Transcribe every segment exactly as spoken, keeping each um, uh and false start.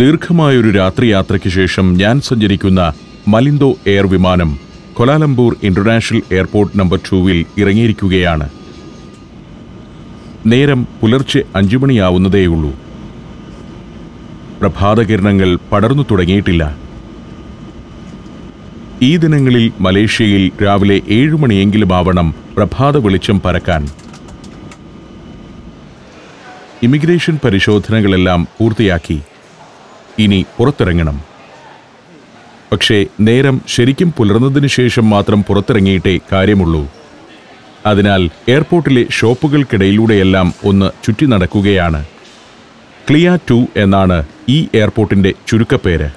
ദീർഘമായൊരു രാത്രി യാത്രയ്ക്ക് ശേഷം ഞാൻ സഞ്ചരിക്കുന്ന മലിൻഡോ എയർ വിമാനം കൊലാലംപൂർ ഇന്റർനാഷണൽ എയർപോർട്ട് നമ്പർ രണ്ടിൽ ഇറങ്ങിയിരിക്കുകയാണ്. നേരം പുലർച്ചെ അഞ്ചു മണിയാവുന്നതേയുള്ളൂ. പ്രഭാതകിരണങ്ങൾ പടർന്നു തുടങ്ങിയിട്ടില്ല. ഈ ദിനങ്ങളിൽ മലേഷ്യയിൽ രാവിലെ ഏഴു മണിയെങ്കിലും ആവണം പ്രഭാത വെളിച്ചം പരക്കാൻ. ഇമിഗ്രേഷൻ പരിശോധനകളെല്ലാം പൂർത്തിയാക്കി. ഇനി പുറത്തിറങ്ങണം. പക്ഷേ നേരം ശരിക്കും പുലർന്നതിന് ശേഷം മാത്രം പുറത്തിറങ്ങിയിട്ടേ കാര്യമുള്ളൂ. അതിനാൽ എയർപോർട്ടിലെ ഷോപ്പുകൾക്കിടയിലൂടെയെല്ലാം ഒന്ന് ചുറ്റി നടക്കുകയാണ്. ക്ലിയ ടു എന്നാണ് ഈ എയർപോർട്ടിൻ്റെ ചുരുക്കപ്പേര്.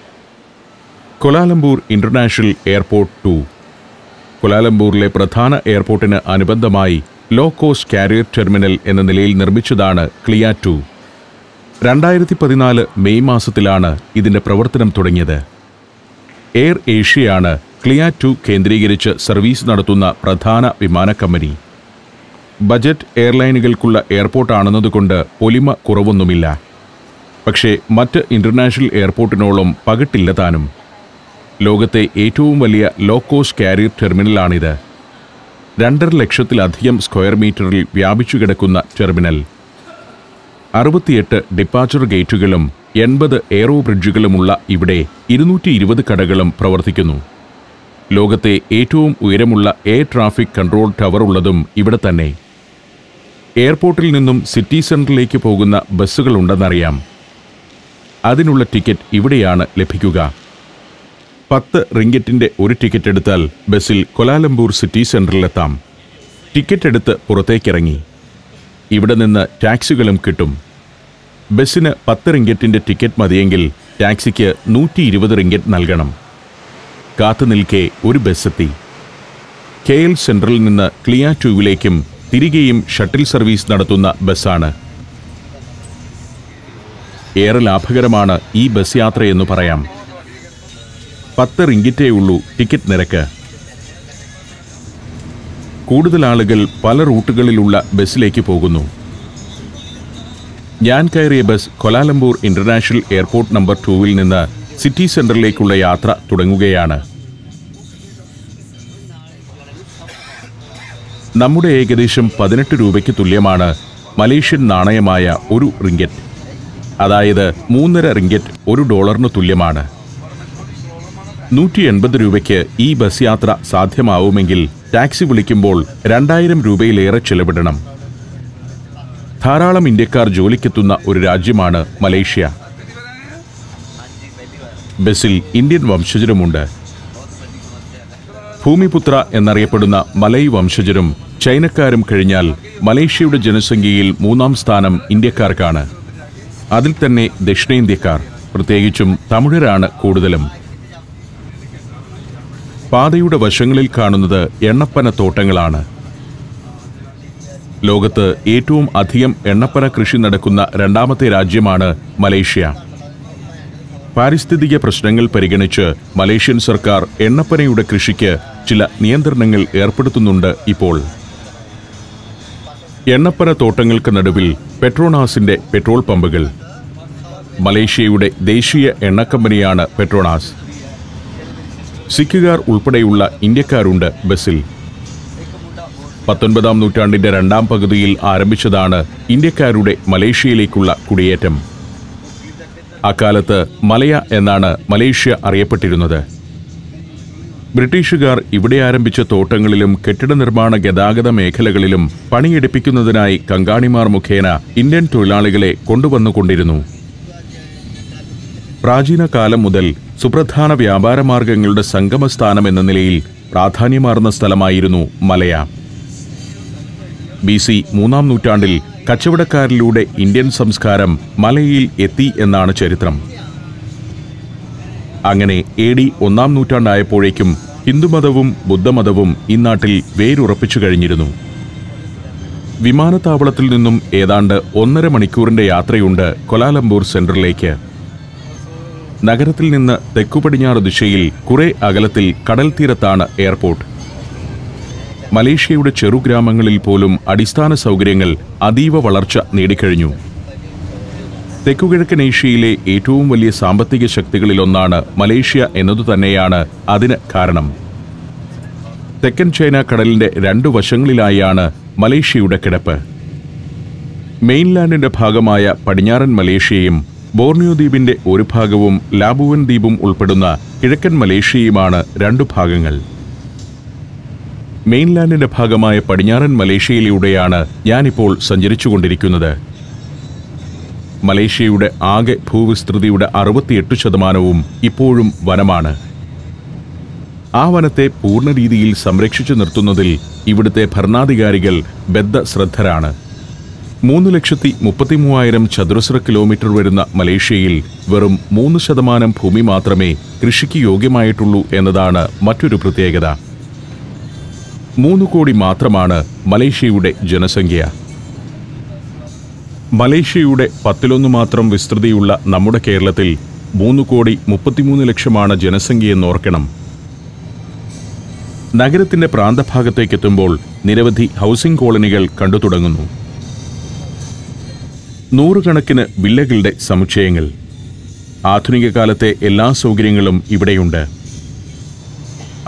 Kuala Lumpur international airport two. കൊലാലംപൂരിലെ പ്രധാന എയർപോർട്ടിന് അനുബന്ധമായി ലോ കോസ്റ്റ് കാരിയർ ടെർമിനൽ എന്ന നിലയിൽ നിർമ്മിച്ചതാണ് ക്ലിയ ടു. രണ്ടായിരത്തി പതിനാല് മെയ് മാസത്തിലാണ് ഇതിൻ്റെ പ്രവർത്തനം തുടങ്ങിയത്. എയർ ഏഷ്യയാണ് ക്ലിയ ടു കേന്ദ്രീകരിച്ച് സർവീസ് നടത്തുന്ന പ്രധാന വിമാന കമ്പനി. ബജറ്റ് എയർലൈനുകൾക്കുള്ള എയർപോർട്ടാണെന്നതുകൊണ്ട് പൊലിമ കുറവൊന്നുമില്ല. പക്ഷേ മറ്റ് ഇൻ്റർനാഷണൽ എയർപോർട്ടിനോളം പകിട്ടില്ല താനും. ലോകത്തെ ഏറ്റവും വലിയ ലോ കോസ്റ്റ് കാരിയർ ടെർമിനലാണിത്. രണ്ടര ലക്ഷത്തിലധികം സ്ക്വയർ മീറ്ററിൽ വ്യാപിച്ചു കിടക്കുന്ന ടെർമിനൽ, അറുപത്തിയെട്ട് ഡിപ്പാച്ചർ ഗേറ്റുകളും എൺപത് എയറോ ബ്രിഡ്ജുകളുമുള്ള ഇവിടെ ഇരുന്നൂറ്റി ഇരുപത് കടകളും പ്രവർത്തിക്കുന്നു. ലോകത്തെ ഏറ്റവും ഉയരമുള്ള എയർ ട്രാഫിക് കൺട്രോൾ ടവർ ഉള്ളതും ഇവിടെ തന്നെ. എയർപോർട്ടിൽ നിന്നും സിറ്റി സെൻറ്ററിലേക്ക് പോകുന്ന ബസ്സുകളുണ്ടെന്നറിയാം. അതിനുള്ള ടിക്കറ്റ് ഇവിടെയാണ് ലഭിക്കുക. പത്ത് റിംഗറ്റിൻ്റെ ഒരു ടിക്കറ്റ് എടുത്താൽ ബസ്സിൽ കൊലാലംപൂർ സിറ്റി സെൻറ്ററിലെത്താം. ടിക്കറ്റ് എടുത്ത് പുറത്തേക്കിറങ്ങി. ഇവിടെ നിന്ന് ടാക്സികളും കിട്ടും. ബസ്സിന് പത്ത് റിംഗറ്റിൻ്റെ ടിക്കറ്റ് മതിയെങ്കിൽ ടാക്സിക്ക് നൂറ്റി ഇരുപത് റിംഗറ്റ് നൽകണം. കാത്തു നിൽക്കെ ഒരു ബസ്സെത്തി. കെ എൽ സെൻട്രലിൽ നിന്ന് ക്ലിയ ടൂവിലേക്കും തിരികെയും ഷട്ടിൽ സർവീസ് നടത്തുന്ന ബസ്സാണ്. ഏറെ ലാഭകരമാണ് ഈ ബസ് യാത്രയെന്ന് പറയാം. പത്ത് റിംഗിറ്റേ ഉള്ളൂ ടിക്കറ്റ് നിരക്ക്. കൂടുതൽ ആളുകൾ പല റൂട്ടുകളിലുള്ള ബസ്സിലേക്ക് പോകുന്നു. ഞാൻ കയറിയ bus Kuala Lumpur international airport number രണ്ടിൽ നിന്ന് സിറ്റി സെൻറ്ററിലേക്കുള്ള യാത്ര തുടങ്ങുകയാണ്. നമ്മുടെ ഏകദേശം പതിനെട്ട് രൂപയ്ക്ക് തുല്യമാണ് മലേഷ്യൻ നാണയമായ ഒരു റിംഗറ്റ്. അതായത് മൂന്നര റിംഗറ്റ് ഒരു ഡോളറിന് തുല്യമാണ്. നൂറ്റി എൺപത് രൂപയ്ക്ക് ഈ ബസ് യാത്ര സാധ്യമാവുമെങ്കിൽ ടാക്സി വിളിക്കുമ്പോൾ രണ്ടായിരം രൂപയിലേറെ ചെലവിടണം. ധാരാളം ഇന്ത്യക്കാർ ജോലിക്കെത്തുന്ന ഒരു രാജ്യമാണ് മലേഷ്യ. ബസ്സിൽ ഇന്ത്യൻ വംശജരുമുണ്ട്. ഭൂമിപുത്ര എന്നറിയപ്പെടുന്ന മലയ് വംശജരും ചൈനക്കാരും കഴിഞ്ഞാൽ മലേഷ്യയുടെ ജനസംഖ്യയിൽ മൂന്നാം സ്ഥാനം ഇന്ത്യക്കാർക്കാണ്. അതിൽ തന്നെ ദക്ഷിണേന്ത്യക്കാർ, പ്രത്യേകിച്ചും തമിഴരാണ് കൂടുതലും. പാതയുടെ വശങ്ങളിൽ കാണുന്നത് എണ്ണപ്പന തോട്ടങ്ങളാണ്. ലോകത്ത് ഏറ്റവും അധികം എണ്ണപ്പന കൃഷി നടക്കുന്ന രണ്ടാമത്തെ രാജ്യമാണ് മലേഷ്യ. പാരിസ്ഥിതിക പ്രശ്നങ്ങൾ പരിഗണിച്ച് മലേഷ്യൻ സർക്കാർ എണ്ണപ്പനയുടെ കൃഷിക്ക് ചില നിയന്ത്രണങ്ങൾ ഏർപ്പെടുത്തുന്നുണ്ട് ഇപ്പോൾ. എണ്ണപ്പന തോട്ടങ്ങൾക്ക് നടുവിൽ പെട്രോണാസിൻ്റെ പെട്രോൾ പമ്പുകൾ. മലേഷ്യയുടെ ദേശീയ എണ്ണക്കമ്പനിയാണ് പെട്രോണാസ്. സിഖുകാർ ഉൾപ്പെടെയുള്ള ഇന്ത്യക്കാരുണ്ട് ബസ്സിൽ. പത്തൊൻപതാം നൂറ്റാണ്ടിൻ്റെ രണ്ടാം പകുതിയിൽ ആരംഭിച്ചതാണ് ഇന്ത്യക്കാരുടെ മലേഷ്യയിലേക്കുള്ള കുടിയേറ്റം. അക്കാലത്ത് മലയ എന്നാണ് മലേഷ്യ അറിയപ്പെട്ടിരുന്നത്. ബ്രിട്ടീഷുകാർ ഇവിടെ ആരംഭിച്ച തോട്ടങ്ങളിലും കെട്ടിട നിർമ്മാണ ഗതാഗത മേഖലകളിലും പണിയെടുപ്പിക്കുന്നതിനായി കങ്കാണിമാർ മുഖേന ഇന്ത്യൻ തൊഴിലാളികളെ കൊണ്ടുവന്നുകൊണ്ടിരുന്നു. പ്രാചീന കാലം മുതൽ സുപ്രധാന വ്യാപാര മാർഗങ്ങളുടെ സംഗമസ്ഥാനം എന്ന നിലയിൽ പ്രാധാന്യമാർന്ന സ്ഥലമായിരുന്നു മലയ. ബി സി മൂന്നാം നൂറ്റാണ്ടിൽ കച്ചവടക്കാരിലൂടെ ഇന്ത്യൻ സംസ്കാരം മലയിൽ എത്തി എന്നാണ് ചരിത്രം. അങ്ങനെ എ ഡി ഒന്നാം നൂറ്റാണ്ടായപ്പോഴേക്കും ഹിന്ദുമതവും ബുദ്ധമതവും ഇന്നാട്ടിൽ വേരുറപ്പിച്ചു കഴിഞ്ഞിരുന്നു. വിമാനത്താവളത്തിൽ നിന്നും ഏതാണ്ട് ഒന്നര മണിക്കൂറിൻ്റെ യാത്രയുണ്ട് കൊലാലംപൂർ സെൻറ്ററിലേക്ക്. നഗരത്തിൽ നിന്ന് തെക്കുപടിഞ്ഞാറ് ദിശയിൽ കുറേ അകലത്തിൽ കടൽ തീരത്താണ് എയർപോർട്ട്. മലേഷ്യയുടെ ചെറുഗ്രാമങ്ങളിൽ പോലും അടിസ്ഥാന സൗകര്യങ്ങൾ അതീവ വളർച്ച നേടിക്കഴിഞ്ഞു. തെക്കുകിഴക്കൻ ഏഷ്യയിലെ ഏറ്റവും വലിയ സാമ്പത്തിക ശക്തികളിൽ ഒന്നാണ് മലേഷ്യ എന്നതുതന്നെയാണ് അതിന് കാരണം. തെക്കൻ ചൈന കടലിന്റെ രണ്ടു വശങ്ങളിലായാണ് മലേഷ്യയുടെ കിടപ്പ്. മെയിൻലാൻഡിന്റെ ഭാഗമായ പടിഞ്ഞാറൻ മലേഷ്യയും ബോർണിയോ ദ്വീപിന്റെ ഒരു ഭാഗവും ലാബുവൻ ദ്വീപും ഉൾപ്പെടുന്ന കിഴക്കൻ മലേഷ്യയുമാണ് രണ്ടു ഭാഗങ്ങൾ. മെയിൻലാൻഡിന്റെ ഭാഗമായ പടിഞ്ഞാറൻ മലേഷ്യയിലൂടെയാണ് ഞാനിപ്പോൾ സഞ്ചരിച്ചുകൊണ്ടിരിക്കുന്നത്. മലേഷ്യയുടെ ആകെ ഭൂവിസ്തൃതിയുടെ അറുപത്തിയെട്ട് ശതമാനവും ഇപ്പോഴും വനമാണ്. ആ വനത്തെ പൂർണ്ണ രീതിയിൽ സംരക്ഷിച്ചു നിർത്തുന്നതിൽ ഇവിടുത്തെ ഭരണാധികാരികൾ ബദ്ധശ്രദ്ധരാണ്. മൂന്ന് ലക്ഷത്തി മുപ്പത്തി മൂവായിരം ചതുരശ്ര കിലോമീറ്റർ വരുന്ന മലേഷ്യയിൽ വെറും മൂന്ന് ശതമാനം ഭൂമി മാത്രമേ കൃഷിക്ക് യോഗ്യമായിട്ടുള്ളൂ എന്നതാണ് മറ്റൊരു പ്രത്യേകത. മൂന്ന് കോടി മാത്രമാണ് മലേഷ്യയുടെ ജനസംഖ്യ. മലേഷ്യയുടെ പത്തിലൊന്ന് മാത്രം വിസ്തൃതിയുള്ള നമ്മുടെ കേരളത്തിൽ മൂന്ന് കോടി മുപ്പത്തിമൂന്ന് ലക്ഷമാണ് ജനസംഖ്യയെന്നോർക്കണം. നഗരത്തിൻ്റെ പ്രാന്തഭാഗത്തേക്കെത്തുമ്പോൾ നിരവധി ഹൗസിംഗ് കോളനികൾ കണ്ടു തുടങ്ങുന്നു. നൂറുകണക്കിന് വില്ലകളുടെ സമുച്ചയങ്ങൾ. ആധുനിക കാലത്തെ എല്ലാ സൗകര്യങ്ങളും ഇവിടെയുണ്ട്.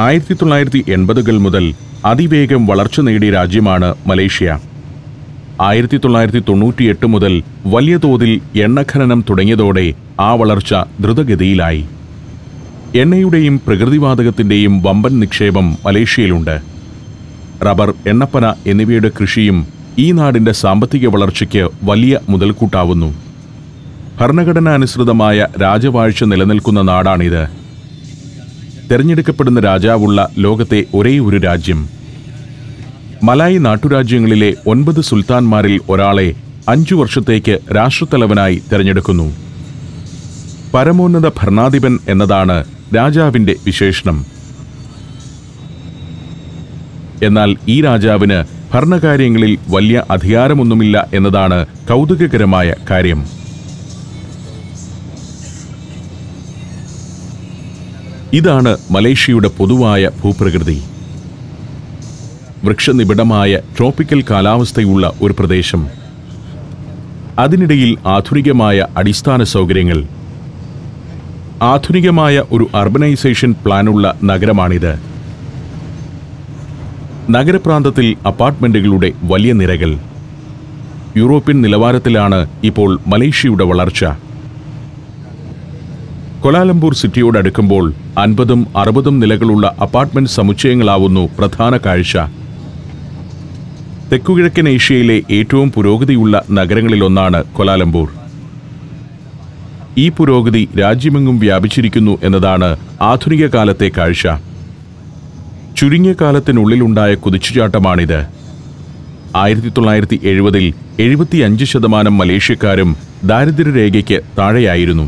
ആയിരത്തി തൊള്ളായിരത്തി എൺപതുകൾ മുതൽ അതിവേഗം വളർച്ച നേടിയ രാജ്യമാണ് മലേഷ്യ. ആയിരത്തി തൊള്ളായിരത്തി തൊണ്ണൂറ്റിയെട്ട് മുതൽ വലിയ തോതിൽ എണ്ണ ഖനനം തുടങ്ങിയതോടെ ആ വളർച്ച ദ്രുതഗതിയിലായി. എണ്ണയുടെയും പ്രകൃതിവാതകത്തിൻ്റെയും വമ്പൻ നിക്ഷേപം മലേഷ്യയിലുണ്ട്. റബ്ബർ, എണ്ണപ്പന എന്നിവയുടെ കൃഷിയും ഈ നാടിൻ്റെ സാമ്പത്തിക വളർച്ചയ്ക്ക് വലിയ മുതൽക്കൂട്ടാവുന്നു. ഭരണഘടന അനുസൃതമായ രാജവാഴ്ച നിലനിൽക്കുന്ന നാടാണിത്. തിരഞ്ഞെടുക്കപ്പെടുന്ന രാജാവുള്ള ലോകത്തെ ഒരേ ഒരു രാജ്യം. മലായി നാട്ടുരാജ്യങ്ങളിലെ ഒൻപത് സുൽത്താൻമാരിൽ ഒരാളെ അഞ്ചു വർഷത്തേക്ക് രാഷ്ട്രത്തലവനായി തിരഞ്ഞെടുക്കുന്നു. പരമോന്നത ഭരണാധിപൻ എന്നതാണ് രാജാവിൻ്റെ വിശേഷണം. എന്നാൽ ഈ രാജാവിന് ഭരണകാര്യങ്ങളിൽ വലിയ അധികാരമൊന്നുമില്ല എന്നതാണ് കൗതുകകരമായ കാര്യം. ഇതാണ് മലേഷ്യയുടെ പൊതുവായ ഭൂപ്രകൃതി. വൃക്ഷനിബിഡമായ ട്രോപ്പിക്കൽ കാലാവസ്ഥയുള്ള ഒരു പ്രദേശം. അതിനിടയിൽ ആധുനികമായ അടിസ്ഥാന സൗകര്യങ്ങൾ. ആധുനികമായ ഒരു അർബനൈസേഷൻ പ്ലാനുള്ള നഗരമാണിത്. നഗരപ്രാന്തത്തിൽ അപ്പാർട്ട്മെന്റുകളുടെ വലിയ നിരകൾ. യൂറോപ്യൻ നിലവാരത്തിലാണ് ഇപ്പോൾ മലേഷ്യയുടെ വളർച്ച. കൊലാലംപൂർ സിറ്റിയോടടുക്കുമ്പോൾ അൻപതും അറുപതും നിലകളുള്ള അപ്പാർട്ട്മെന്റ് സമുച്ചയങ്ങളാവുന്നു പ്രധാന കാഴ്ച. തെക്കുകിഴക്കൻ ഏഷ്യയിലെ ഏറ്റവും പുരോഗതിയുള്ള നഗരങ്ങളിലൊന്നാണ് കൊലാലംപൂർ. ഈ പുരോഗതി രാജ്യമെങ്ങും വ്യാപിച്ചിരിക്കുന്നു എന്നതാണ് ആധുനിക കാലത്തെ കാഴ്ച. ചുരുങ്ങിയ കാലത്തിനുള്ളിലുണ്ടായ കുതിച്ചുചാട്ടമാണിത്. ആയിരത്തി തൊള്ളായിരത്തി എഴുപതിൽ എഴുപത്തിയഞ്ച് ശതമാനം മലേഷ്യക്കാരും ദാരിദ്ര്യരേഖയ്ക്ക് താഴെയായിരുന്നു.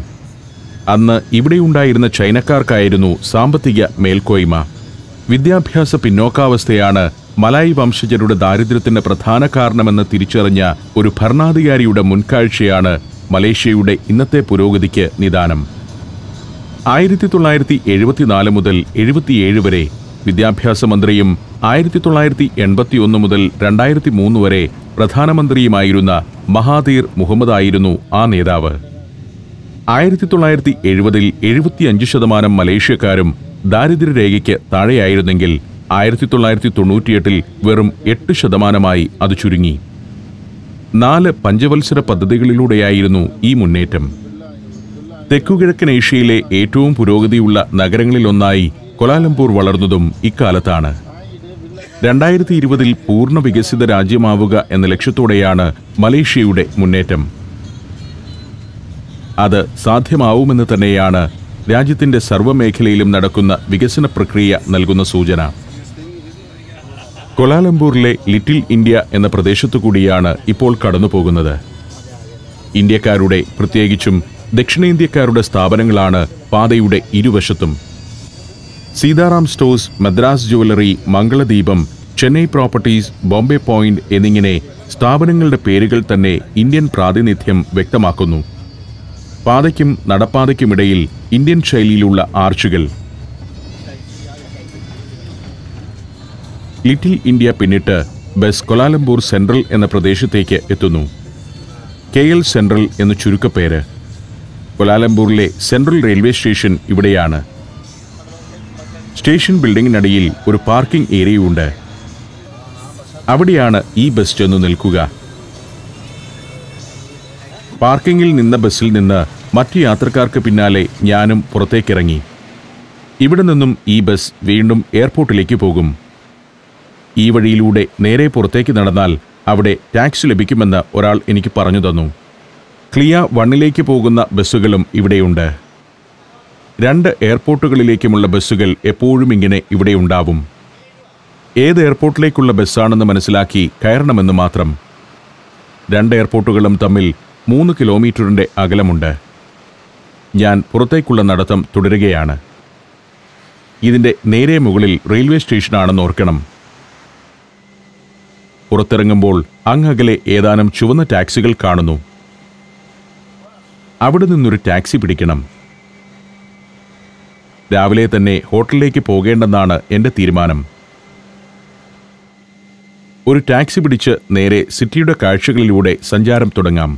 അന്ന് ഇവിടെയുണ്ടായിരുന്ന ചൈനക്കാർക്കായിരുന്നു സാമ്പത്തിക മേൽക്കോയ്മ. വിദ്യാഭ്യാസ പിന്നോക്കാവസ്ഥയാണ് മലായ് വംശജരുടെ ദാരിദ്ര്യത്തിൻ്റെ പ്രധാന കാരണമെന്ന് തിരിച്ചറിഞ്ഞ ഒരു ഭരണാധികാരിയുടെ മുൻകാഴ്ചയാണ് മലേഷ്യയുടെ ഇന്നത്തെ പുരോഗതിക്ക് നിദാനം. ആയിരത്തി തൊള്ളായിരത്തി എഴുപത്തിനാല് മുതൽ എഴുപത്തിയേഴ് വരെ വിദ്യാഭ്യാസ മന്ത്രിയും ആയിരത്തി തൊള്ളായിരത്തി എൺപത്തി ഒന്ന് മുതൽ രണ്ടായിരത്തി മൂന്ന് വരെ പ്രധാനമന്ത്രിയുമായിരുന്ന മഹാതീർ മുഹമ്മദായിരുന്നു ആ നേതാവ്. ആയിരത്തി തൊള്ളായിരത്തി എഴുപതിൽ എഴുപത്തിയഞ്ച് ശതമാനം മലേഷ്യക്കാരും ദാരിദ്ര്യരേഖയ്ക്ക് താഴെയായിരുന്നെങ്കിൽ ആയിരത്തി തൊള്ളായിരത്തി തൊണ്ണൂറ്റിയെട്ടിൽ വെറും എട്ട് ശതമാനമായി അത് ചുരുങ്ങി. നാല് പഞ്ചവത്സര പദ്ധതികളിലൂടെയായിരുന്നു ഈ മുന്നേറ്റം. തെക്കുകിഴക്കൻ ഏഷ്യയിലെ ഏറ്റവും പുരോഗതിയുള്ള നഗരങ്ങളിലൊന്നായി കൊലാലംപൂർ വളർന്നതും ഇക്കാലത്താണ്. രണ്ടായിരത്തി ഇരുപതിൽ പൂർണ്ണ വികസിത രാജ്യമാവുക എന്ന ലക്ഷ്യത്തോടെയാണ് മലേഷ്യയുടെ മുന്നേറ്റം. അത് സാധ്യമാവുമെന്ന് തന്നെയാണ് രാജ്യത്തിൻ്റെ സർവ്വമേഖലയിലും നടക്കുന്ന വികസന പ്രക്രിയ നൽകുന്ന സൂചന. കൊലാലംപൂരിലെ ലിറ്റിൽ ഇന്ത്യ എന്ന പ്രദേശത്തു കൂടിയാണ് ഇപ്പോൾ കടന്നു പോകുന്നത്. ഇന്ത്യക്കാരുടെ, പ്രത്യേകിച്ചും ദക്ഷിണേന്ത്യക്കാരുടെ സ്ഥാപനങ്ങളാണ് പാതയുടെ ഇരുവശത്തും. Sitaram stores, Madras jewellery, Mangaladeepam, Chennai properties, Bombay point എന്നിങ്ങനെ സ്ഥാപനങ്ങളുടെ പേരുകൾ തന്നെ ഇന്ത്യൻ പ്രാതിനിധ്യം വ്യക്തമാക്കുന്നു. പാതയ്ക്കും നടപ്പാതയ്ക്കുമിടയിൽ ഇന്ത്യൻ ശൈലിയിലുള്ള ആർച്ചുകൾ. ലിറ്റിൽ ഇന്ത്യ പിന്നിട്ട് ബസ് കൊലാലംപൂർ സെൻട്രൽ എന്ന പ്രദേശത്തേക്ക് എത്തുന്നു. കെഎൽ സെൻട്രൽ എന്ന ചുരുക്കപ്പേര്. കൊലാലംപൂരിലെ സെൻട്രൽ റെയിൽവേ സ്റ്റേഷൻ ഇവിടെയാണ്. സ്റ്റേഷൻ ബിൽഡിങ്ങിനടിയിൽ ഒരു പാർക്കിംഗ് ഏരിയയുണ്ട്. അവിടെയാണ് ഈ ബസ് ചെന്നു നിൽക്കുക. പാർക്കിങ്ങിൽ നിന്ന ബസ്സിൽ നിന്ന് മറ്റു യാത്രക്കാർക്ക് പിന്നാലെ ഞാനും പുറത്തേക്കിറങ്ങി. ഇവിടെ നിന്നും ഈ ബസ് വീണ്ടും എയർപോർട്ടിലേക്ക് പോകും. ഈ വഴിയിലൂടെ നേരെ പുറത്തേക്ക് നടന്നാൽ അവിടെ ടാക്സി ലഭിക്കുമെന്ന് ഒരാൾ എനിക്ക് പറഞ്ഞു തന്നു. ക്ലിയ വണ്ണിലേക്ക് പോകുന്ന ബസ്സുകളും ഇവിടെയുണ്ട്. രണ്ട് എയർപോർട്ടുകളിലേക്കുമുള്ള ബസ്സുകൾ എപ്പോഴും ഇങ്ങനെ ഇവിടെ ഉണ്ടാവും. ഏത് എയർപോർട്ടിലേക്കുള്ള ബസ്സാണെന്ന് മനസ്സിലാക്കി കയറണമെന്ന് മാത്രം. രണ്ട് എയർപോർട്ടുകളും തമ്മിൽ മൂന്ന് കിലോമീറ്ററിൻ്റെ അകലമുണ്ട്. ഞാൻ പുറത്തേക്കുള്ള നടത്തം തുടരുകയാണ്. ഇതിൻ്റെ നേരെ മുകളിൽ റെയിൽവേ സ്റ്റേഷനാണെന്ന് ഓർക്കണം. പുറത്തിറങ്ങുമ്പോൾ അങ്ങകലെ ഏതാനും ചുവന്ന ടാക്സികൾ കാണുന്നു. അവിടെ നിന്നൊരു ടാക്സി പിടിക്കണം. രാവിലെ തന്നെ ഹോട്ടലിലേക്ക് പോകേണ്ടെന്നാണ് എൻ്റെ തീരുമാനം. ഒരു ടാക്സി പിടിച്ച് നേരെ സിറ്റിയുടെ കാഴ്ചകളിലൂടെ സഞ്ചാരം തുടങ്ങാം.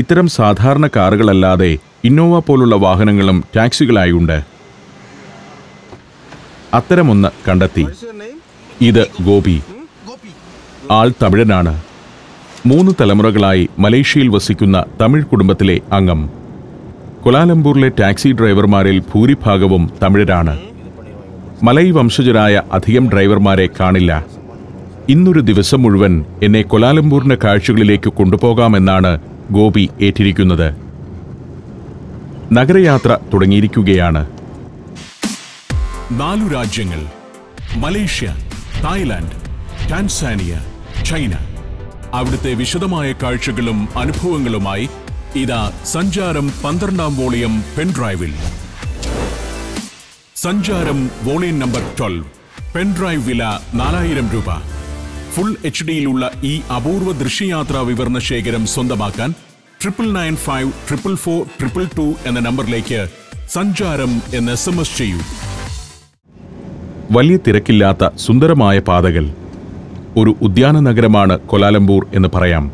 ഇത്തരം സാധാരണ കാറുകളല്ലാതെ ഇന്നോവ പോലുള്ള വാഹനങ്ങളും ടാക്സികളായുണ്ട്. അത്തരമൊന്ന് കണ്ടെത്തി. ഇത് ഗോപി. ആൾ തമിഴനാണ്. മൂന്ന് തലമുറകളായി മലേഷ്യയിൽ വസിക്കുന്ന തമിഴ് കുടുംബത്തിലെ അംഗം. കൊലാലംപൂരിലെ ടാക്സി ഡ്രൈവർമാരിൽ ഭൂരിഭാഗവും തമിഴരാണ്. മലയ് വംശജരായ അധികം ഡ്രൈവർമാരെ കാണില്ല. ഇന്നൊരു ദിവസം മുഴുവൻ എന്നെ കൊലാലംപൂരിൻ്റെ കാഴ്ചകളിലേക്ക് കൊണ്ടുപോകാമെന്നാണ് ഗോപി ഏറ്റിരിക്കുന്നത്. നഗരയാത്ര തുടങ്ങിയിരിക്കുകയാണ്. നാലു രാജ്യങ്ങൾ: മലേഷ്യ, തായ്ലാൻഡ്, ടാൻസാനിയ, ചൈന. അവിടുത്തെ വിശദമായ കാഴ്ചകളും അനുഭവങ്ങളുമായി ഇതാ സഞ്ചാരം പന്ത്രണ്ടാം വോളിയം പെൻഡ്രൈവിൽ. സഞ്ചാരം വോളിയം നമ്പർ പന്ത്രണ്ട്. പെൻഡ്രൈവ് വില നാലായിരം രൂപ. ഫുൾ എച്ച് ഡിയിലുള്ള ഈ അപൂർവ ദൃശ്യയാത്രാ വിവരണ ശേഖരം സ്വന്തമാക്കാൻ triple nine five triple four triple two എന്ന നമ്പറിലേക്ക് സഞ്ചാരം എന്ന് എസ് എം എസ് ചെയ്യൂ. വലിയ തിരക്കില്ലാത്ത സുന്ദരമായ പാതകൾ. ഒരു ഉദ്യാന നഗരമാണ് കൊലാലംപൂർ എന്ന് പറയാം.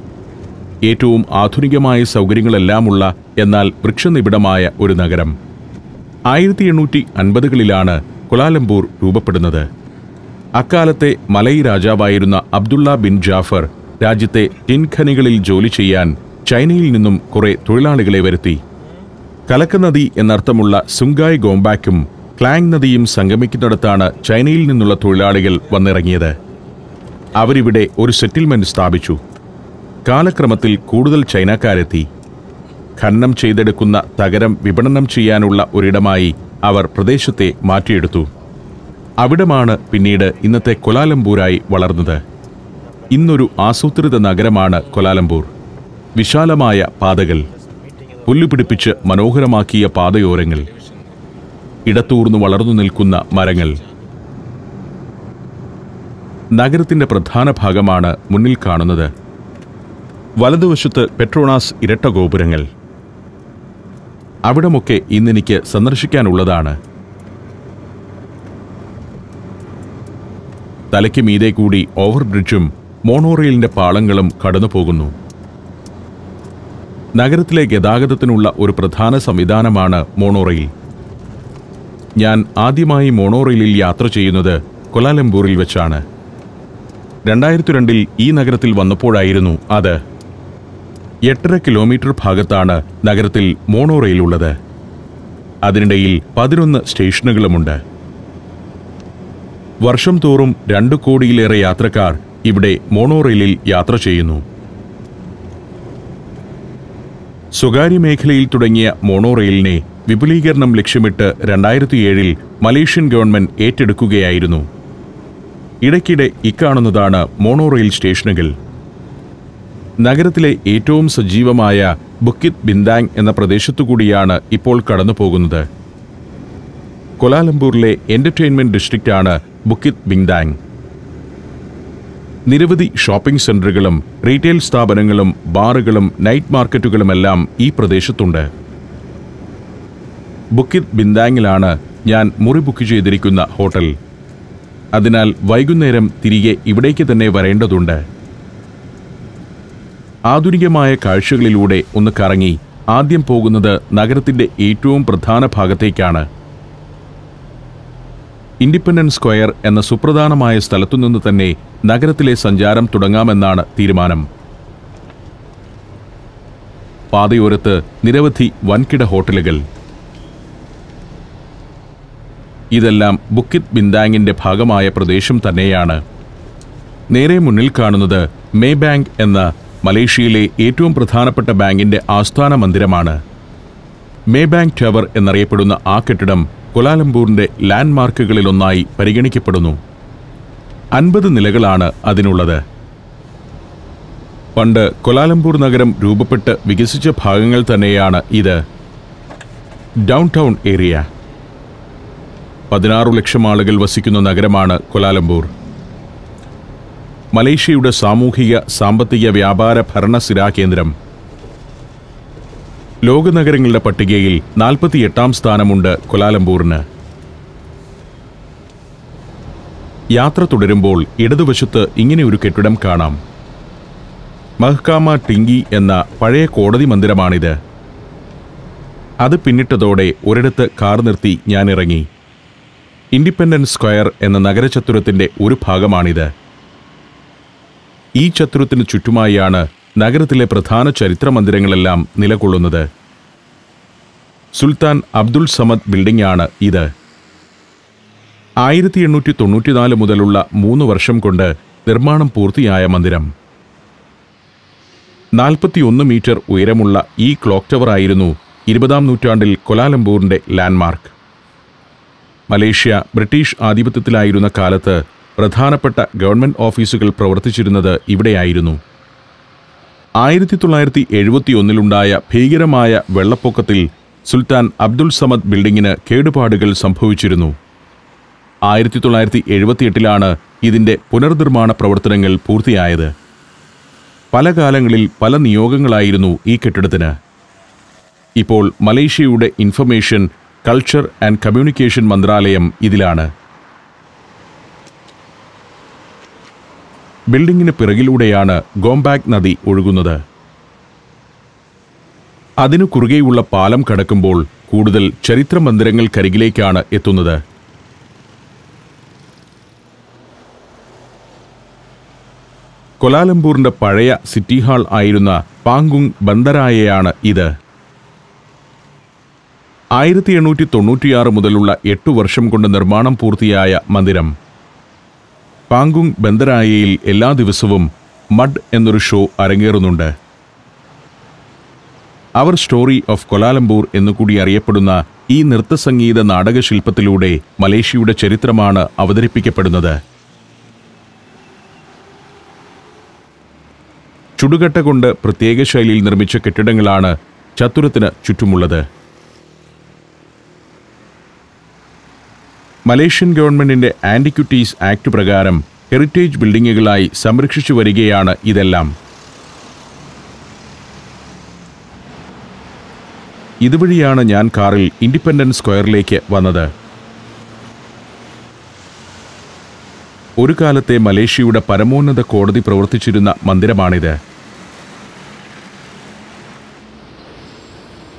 ഏറ്റവും ആധുനികമായ സൗകര്യങ്ങളെല്ലാമുള്ള എന്നാൽ വൃക്ഷനിബിഡമായ ഒരു നഗരം. ആയിരത്തി എണ്ണൂറ്റി അൻപതുകളിലാണ് കൊലാലംപൂർ രൂപപ്പെടുന്നത്. അക്കാലത്തെ മലയ് രാജാവായിരുന്ന അബ്ദുള്ള ബിൻ ജാഫർ രാജ്യത്തെ ടിൻ ഖനികളിൽ ജോലി ചെയ്യാൻ ചൈനയിൽ നിന്നും കുറേ തൊഴിലാളികളെ വരുത്തി. കലക്കനദി എന്നർത്ഥമുള്ള സുങ്കായ് ഗോംബാക്കും ക്ലാങ് നദിയും സംഗമിക്കുന്നിടത്താണ് ചൈനയിൽ നിന്നുള്ള തൊഴിലാളികൾ വന്നിറങ്ങിയത്. അവരിവിടെ ഒരു സെറ്റിൽമെൻറ്റ് സ്ഥാപിച്ചു. കാലക്രമത്തിൽ കൂടുതൽ ചൈനക്കാരെത്തി. ഖനനം ചെയ്തെടുക്കുന്ന തകരം വിപണനം ചെയ്യാനുള്ള ഒരിടമായി അവർ പ്രദേശത്തെ മാറ്റിയെടുത്തു. അവിടമാണ് പിന്നീട് ഇന്നത്തെ കൊലാലംപൂരായി വളർന്നത്. ഇന്നൊരു ആസൂത്രിത നഗരമാണ് കൊലാലംപൂർ. വിശാലമായ പാതകൾ, പുല്ലുപിടിപ്പിച്ച് മനോഹരമാക്കിയ പാതയോരങ്ങൾ, ഇടത്തൂർന്നു വളർന്നു നിൽക്കുന്ന മരങ്ങൾ. നഗരത്തിൻ്റെ പ്രധാന ഭാഗമാണ് മുന്നിൽ കാണുന്നത്. വലതുവശത്ത് പെട്രോണാസ് ഇരട്ട ഗോപുരങ്ങൾ. അവിടമൊക്കെ ഇന്നെനിക്ക് സന്ദർശിക്കാനുള്ളതാണ്. തലയ്ക്ക് മീതെ കൂടി ഓവർബ്രിഡ്ജും മോണോറെയിലിൻ്റെ പാളങ്ങളും കടന്നു പോകുന്നു. നഗരത്തിലെ ഗതാഗതത്തിനുള്ള ഒരു പ്രധാന സംവിധാനമാണ് മോണോറെയിൽ. ഞാൻ ആദ്യമായി മോണോറെയിലിൽ യാത്ര ചെയ്യുന്നത് കൊലാലംപൂരിൽ വെച്ചാണ്. രണ്ടായിരത്തി രണ്ടിൽ ഈ നഗരത്തിൽ വന്നപ്പോഴായിരുന്നു അത്. എട്ടര കിലോമീറ്റർ ഭാഗത്താണ് നഗരത്തിൽ മോണോറെയിലുള്ളത്. അതിനിടയിൽ പതിനൊന്ന് സ്റ്റേഷനുകളുമുണ്ട്. വർഷം തോറും രണ്ടു കോടിയിലേറെ യാത്രക്കാർ ഇവിടെ മോണോറെയിലിൽ യാത്ര ചെയ്യുന്നു. സ്വകാര്യ മേഖലയിൽ തുടങ്ങിയ മോണോറെയിലിനെ വിപുലീകരണം ലക്ഷ്യമിട്ട് രണ്ടായിരത്തി ഏഴിൽ മലേഷ്യൻ ഗവൺമെൻറ് ഏറ്റെടുക്കുകയായിരുന്നു. ഇടയ്ക്കിടെ ഇക്കാണുന്നതാണ് മോണോറെയിൽ സ്റ്റേഷനുകൾ. നഗരത്തിലെ ഏറ്റവും സജീവമായ ബുക്കിത് ബിന്ദാങ് എന്ന പ്രദേശത്തുകൂടിയാണ് ഇപ്പോൾ കടന്നു പോകുന്നത്. കൊലാലംപൂരിലെ എൻ്റർടൈൻമെൻറ്റ് ഡിസ്ട്രിക്റ്റാണ് ബുക്കിത് ബിന്ദാങ്. നിരവധി ഷോപ്പിംഗ് സെൻ്ററുകളും റീറ്റെയിൽ സ്ഥാപനങ്ങളും ബാറുകളും നൈറ്റ് മാർക്കറ്റുകളുമെല്ലാം ഈ പ്രദേശത്തുണ്ട്. ബുക്കിത് ബിന്ദാങ്ങിലാണ് ഞാൻ മുറി ബുക്ക് ചെയ്തിരിക്കുന്ന ഹോട്ടൽ. അതിനാൽ വൈകുന്നേരം തിരികെ ഇവിടേക്ക് തന്നെ വരേണ്ടതുണ്ട്. ആധുനികമായ കാഴ്ചകളിലൂടെ ഒന്ന് കറങ്ങി ആദ്യം പോകുന്നത് നഗരത്തിൻ്റെ ഏറ്റവും പ്രധാന ഭാഗത്തേക്കാണ്. ഇൻഡിപെൻഡൻസ് സ്ക്വയർ എന്ന സുപ്രധാനമായ സ്ഥലത്തുനിന്ന് തന്നെ നഗരത്തിലെ സഞ്ചാരം തുടങ്ങാമെന്നാണ് തീരുമാനം. പാതയോരത്ത് നിരവധി വൻകിട ഹോട്ടലുകൾ. ഇതെല്ലാം ബുക്കിത് ബിന്ദാങ്ങിൻ്റെ ഭാഗമായ പ്രദേശം തന്നെയാണ്. നേരെ മുന്നിൽ കാണുന്നത് മേ ബാങ്ക് എന്ന മലേഷ്യയിലെ ഏറ്റവും പ്രധാനപ്പെട്ട ബാങ്കിൻ്റെ ആസ്ഥാന മന്ദിരമാണ്. മേ ബാങ്ക് ടവർ എന്നറിയപ്പെടുന്ന ആ കെട്ടിടം കൊലാലംപൂരിൻ്റെ ലാൻഡ്മാർക്കുകളിലൊന്നായി പരിഗണിക്കപ്പെടുന്നു. അൻപത് നിലകളാണ് അതിനുള്ളത്. പണ്ട് കൊലാലംപൂർ നഗരം രൂപപ്പെട്ട് വികസിച്ച ഭാഗങ്ങൾ തന്നെയാണ് ഇത്. Downtown area. പതിനാറു ലക്ഷം ആളുകൾ വസിക്കുന്ന നഗരമാണ് കൊലാലംപൂർ. മലേഷ്യയുടെ സാമൂഹിക സാമ്പത്തിക വ്യാപാര ഭരണസിരാ കേന്ദ്രം. ലോക നഗരങ്ങളുടെ പട്ടികയിൽ നാൽപ്പത്തിയെട്ടാം സ്ഥാനമുണ്ട് കൊലാലംപൂറിന്. യാത്ര തുടരുമ്പോൾ ഇടതുവശത്ത് ഇങ്ങനെ ഒരു കെട്ടിടം കാണാം. മഹ്കാമ ടിങ്കി എന്ന പഴയ കോടതി മന്ദിരമാണിത്. അത് പിന്നിട്ടതോടെ ഒരിടത്ത് കാർ നിർത്തി ഞാനിറങ്ങി. ഇൻഡിപെൻഡൻസ് സ്ക്വയർ എന്ന നഗരചത്വരത്തിൻ്റെ ഒരു ഭാഗമാണിത്. ഈ ചത്വരത്തിന് ചുറ്റുമായാണ് നഗരത്തിലെ പ്രധാന ചരിത്ര മന്ദിരങ്ങളെല്ലാം നിലകൊള്ളുന്നത്. സുൽത്താൻ അബ്ദുൽ സമദ് ബിൽഡിംഗാണ് ഇത്. ആയിരത്തി എണ്ണൂറ്റി തൊണ്ണൂറ്റിനാല് മുതലുള്ള മൂന്ന് വർഷം കൊണ്ട് നിർമ്മാണം പൂർത്തിയായ മന്ദിരം. നാൽപ്പത്തിയൊന്ന് മീറ്റർ ഉയരമുള്ള ഈ ക്ലോക്ക് ടവറായിരുന്നു ഇരുപതാം നൂറ്റാണ്ടിൽ കൊലാലംപൂറിൻ്റെ ലാൻഡ്മാർക്ക്. മലേഷ്യ ബ്രിട്ടീഷ് ആധിപത്യത്തിലായിരുന്ന കാലത്ത് പ്രധാനപ്പെട്ട ഗവൺമെൻറ് ഓഫീസുകൾ പ്രവർത്തിച്ചിരുന്നത് ഇവിടെയായിരുന്നു. ആയിരത്തി തൊള്ളായിരത്തി എഴുപത്തി ഒന്നിലുണ്ടായ ഭീകരമായ വെള്ളപ്പൊക്കത്തിൽ സുൽത്താൻ അബ്ദുൽ സമദ് ബിൽഡിങ്ങിന് കേടുപാടുകൾ സംഭവിച്ചിരുന്നു. ആയിരത്തി തൊള്ളായിരത്തി എഴുപത്തി എട്ടിലാണ് ഇതിൻ്റെ പുനർനിർമ്മാണ പ്രവർത്തനങ്ങൾ പൂർത്തിയായത്. പല കാലങ്ങളിൽ പല നിയോഗങ്ങളായിരുന്നു ഈ കെട്ടിടത്തിന്. ഇപ്പോൾ മലേഷ്യയുടെ ഇൻഫർമേഷൻ, കൾച്ചർ ആൻഡ് കമ്മ്യൂണിക്കേഷൻ മന്ത്രാലയം ഇതിലാണ്. ബിൽഡിങ്ങിന് പിറകിലൂടെയാണ് ഗോംബാക് നദി ഒഴുകുന്നത്. അതിനു കുറുകെയുള്ള പാലം കടക്കുമ്പോൾ കൂടുതൽ ചരിത്ര മന്ദിരങ്ങൾക്കരികിലേക്കാണ് എത്തുന്നത്. കൊലാലംപൂറിൻ്റെ പഴയ സിറ്റി ഹാൾ ആയിരുന്ന പാങ്കുങ് ബന്ദരായയാണ് ഇത്. ആയിരത്തി എണ്ണൂറ്റി തൊണ്ണൂറ്റിയാറ് മുതലുള്ള എട്ടു വർഷം കൊണ്ട് നിർമ്മാണം പൂർത്തിയായ മന്ദിരം. പാങ്കുങ് ബന്ദരായയിൽ എല്ലാ ദിവസവും മഡ് എന്നൊരു ഷോ അരങ്ങേറുന്നുണ്ട്. അവർ സ്റ്റോറി ഓഫ് കൊലാലംപൂർ എന്നുകൂടി അറിയപ്പെടുന്ന ഈ നൃത്തസംഗീത നാടകശില്പത്തിലൂടെ മലേഷ്യയുടെ ചരിത്രമാണ് അവതരിപ്പിക്കപ്പെടുന്നത്. ചുടുകട്ട കൊണ്ട് പ്രത്യേക ശൈലിയിൽ നിർമ്മിച്ച കെട്ടിടങ്ങളാണ് ചത്വരത്തിന് ചുറ്റുമുള്ളത്. മലേഷ്യൻ ഗവൺമെൻറ്റിൻ്റെ ആൻറ്റിക്വിറ്റീസ് ആക്ട് പ്രകാരം ഹെറിറ്റേജ് ബിൽഡിങ്ങുകളായി സംരക്ഷിച്ചു വരികയാണ് ഇതെല്ലാം. ഇതുവഴിയാണ് ഞാൻ കാറിൽ ഇൻഡിപെൻഡൻസ് സ്ക്വയറിലേക്ക് വന്നത്. ഒരു കാലത്തെ മലേഷ്യയുടെ പരമോന്നത കോടതി പ്രവർത്തിച്ചിരുന്ന മന്ദിരമാണിത്.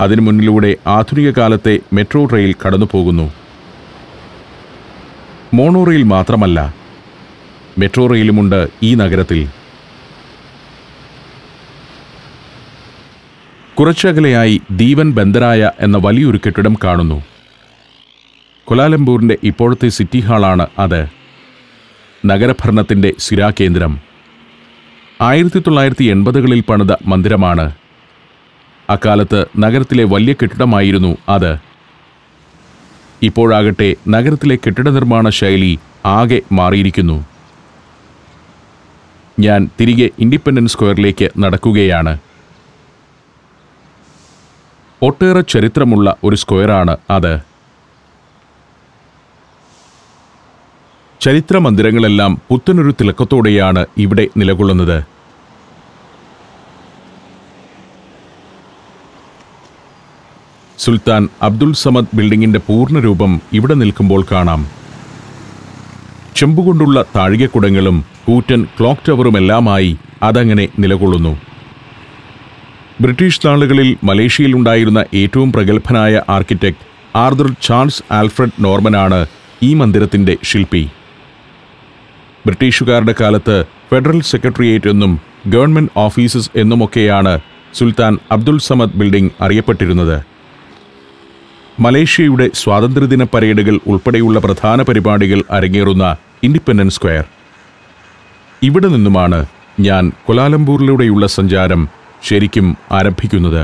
അതിനു മുന്നിലൂടെ ആധുനിക കാലത്തെ മെട്രോ റെയിൽ കടന്നു പോകുന്നു. മോണോ റെയിൽ മാത്രമല്ല, മെട്രോ റെയിലുമുണ്ട് ഈ നഗരത്തിൽ. കുറച്ചകലെയായി ദീവൻ ബന്ദരായ എന്ന വലിയൊരു കെട്ടിടം കാണുന്നു. കൊലാലംപൂരിൻ്റെ ഇപ്പോഴത്തെ സിറ്റി ഹാളാണ് അത്. നഗരഭരണത്തിൻ്റെ സിരാകേന്ദ്രം. ആയിരത്തി തൊള്ളായിരത്തി എൺപതുകളിൽ പണിത മന്ദിരമാണ്. അക്കാലത്ത് നഗരത്തിലെ വലിയ കെട്ടിടമായിരുന്നു അത്. ഇപ്പോഴാകട്ടെ നഗരത്തിലെ കെട്ടിട നിർമ്മാണ ശൈലി ആകെ മാറിയിരിക്കുന്നു. ഞാൻ തിരികെ ഇൻഡിപെൻഡൻസ് സ്ക്വയറിലേക്ക് നടക്കുകയാണ്. ഒട്ടേറെ ചരിത്രമുള്ള ഒരു സ്ക്വയറാണ് അത്. ചരിത്ര മന്ദിരങ്ങളെല്ലാം പുത്തനൊരു തിളക്കത്തോടെയാണ് ഇവിടെ നിലകൊള്ളുന്നത്. സുൽത്താൻ അബ്ദുൽ സമദ് ബിൽഡിങ്ങിൻ്റെ പൂർണ്ണരൂപം ഇവിടെ നിൽക്കുമ്പോൾ കാണാം. ചെമ്പുകൊണ്ടുള്ള താഴികക്കുടങ്ങളും കൂറ്റൻ ക്ലോക്ക് ടവറുമെല്ലാമായി അതങ്ങനെ നിലകൊള്ളുന്നു. ബ്രിട്ടീഷ് നാളുകളിൽ മലേഷ്യയിൽ ഉണ്ടായിരുന്ന ഏറ്റവും പ്രഗത്ഭനായ ആർക്കിടെക്ട് ആർതർ ചാൾസ് ആൽഫ്രഡ് നോർമനാണ് ഈ മന്ദിരത്തിൻ്റെ ശില്പി. ബ്രിട്ടീഷുകാരുടെ കാലത്ത് ഫെഡറൽ സെക്രട്ടേറിയറ്റ് എന്നും ഗവൺമെൻറ് ഓഫീസസ് എന്നുമൊക്കെയാണ് സുൽത്താൻ അബ്ദുൽ സമദ് ബിൽഡിംഗ് അറിയപ്പെട്ടിരുന്നത്. മലേഷ്യയുടെ സ്വാതന്ത്ര്യദിന പരേഡുകൾ ഉൾപ്പെടെയുള്ള പ്രധാന പരിപാടികൾ അരങ്ങേറുന്ന ഇൻഡിപെൻഡൻസ് സ്ക്വയർ, ഇവിടെ നിന്നുമാണ് ഞാൻ കോലാലംപൂരിലൂടെയുള്ള സഞ്ചാരം ശരിക്കും ആരംഭിക്കുന്നത്.